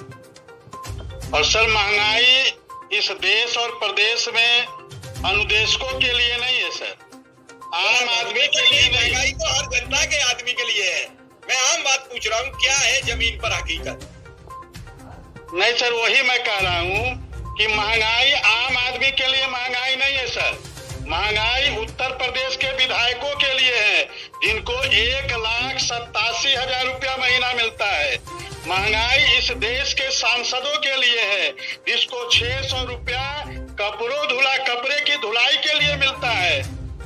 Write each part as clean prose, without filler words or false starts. पर असल महंगाई इस देश और प्रदेश में अनुदेशकों के लिए नहीं है सर, आम आदमी के लिए महंगाई तो हर जनता के आदमी के लिए है। मैं आम बात पूछ रहा हूँ, क्या है जमीन पर हकीकत? नहीं सर, वही मैं कह रहा हूँ कि महंगाई आम आदमी के लिए महंगाई नहीं है सर, महंगाई उत्तर प्रदेश के विधायकों के लिए है जिनको 1,87,000 रुपया महीना मिलता है। महंगाई इस देश के सांसदों के लिए है जिसको 600 रुपया कपड़ों धुला कपड़े की धुलाई के लिए मिलता है।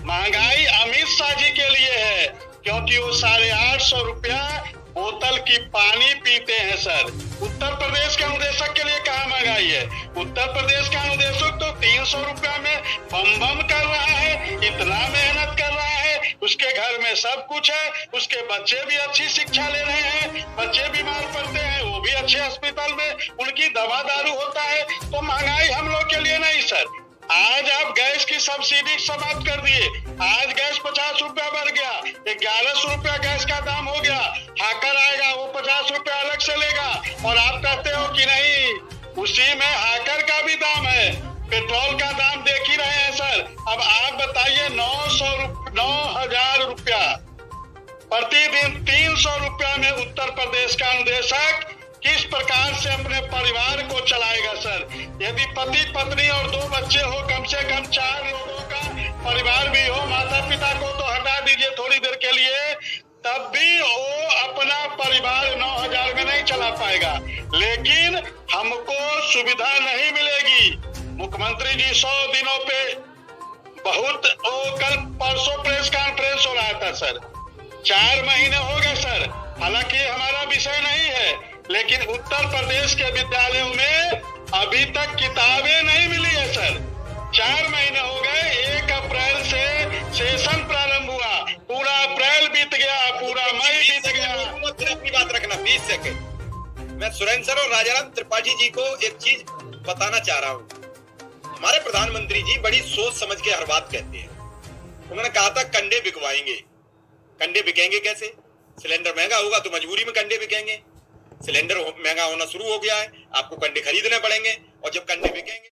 महंगाई अमित शाह जी के लिए है क्योंकि वो 850 रुपया बोतल की पानी पीते हैं सर। उत्तर प्रदेश के अनुदेशक के लिए कहाँ महंगाई है? उत्तर प्रदेश का अनुदेशक तो 300 रुपया में बम कर रहा है, इतना मेहनत कर रहा है, उसके घर में सब कुछ है, उसके बच्चे भी अच्छी शिक्षा ले रहे हैं, बच्चे बीमार पड़ते हैं वो भी अच्छे अस्पताल में उनकी दवा दारू होता है। तो महंगाई हम लोग के लिए नहीं सर। आज आप गैस की सब्सिडी समाप्त कर दिए, आज गैस 50 रुपया बढ़ गया, 1100 रुपया गैस का दाम हो गया, हाकर आएगा वो 50 रुपया अलग से लेगा और आप कहते हो कि नहीं उसी में हाकर का भी दाम है, पेट्रोल का दाम देख ही रहे हैं सर। अब आप बताइए 9,000 रुपया प्रतिदिन 300 रुपया में उत्तर प्रदेश का अनुदेशक किस प्रकार से अपने परिवार को चलाएगा सर? यदि पति पत्नी और 2 बच्चे हो, कम से कम 4 लोगों का परिवार भी हो, माता पिता को तो हटा दीजिए थोड़ी देर के लिए, तब भी वो अपना परिवार 9,000 में नहीं चला पाएगा। लेकिन हमको सुविधा नहीं मिलेगी। मुख्यमंत्री जी 100 दिनों पे बहुत, कल परसों प्रेस कॉन्फ्रेंस हो रहा था सर, 4 महीने हो गए सर, हालांकि हमारा विषय नहीं है लेकिन उत्तर प्रदेश के विद्यालयों में अभी तक किताबें नहीं मिली है सर। 4 महीने हो गए, 1 अप्रैल से सेशन प्रारंभ हुआ, पूरा अप्रैल बीत गया, पूरा मई बीत गया। अपनी बात रखना 20 सेकंड। मैं सुरेंद्र सर और राजाराम त्रिपाठी जी को एक चीज बताना चाह रहा हूँ। हमारे प्रधानमंत्री जी बड़ी सोच समझ के हर बात कहते हैं। उन्होंने कहा था कंडे बिकवाएंगे, कंडे बिकेंगे कैसे? सिलेंडर महंगा होगा तो मजबूरी में कंडे बिकेंगे, सिलेंडर महंगा होना शुरू हो गया है, आपको कंडे खरीदने पड़ेंगे और जब कंडे बिकेंगे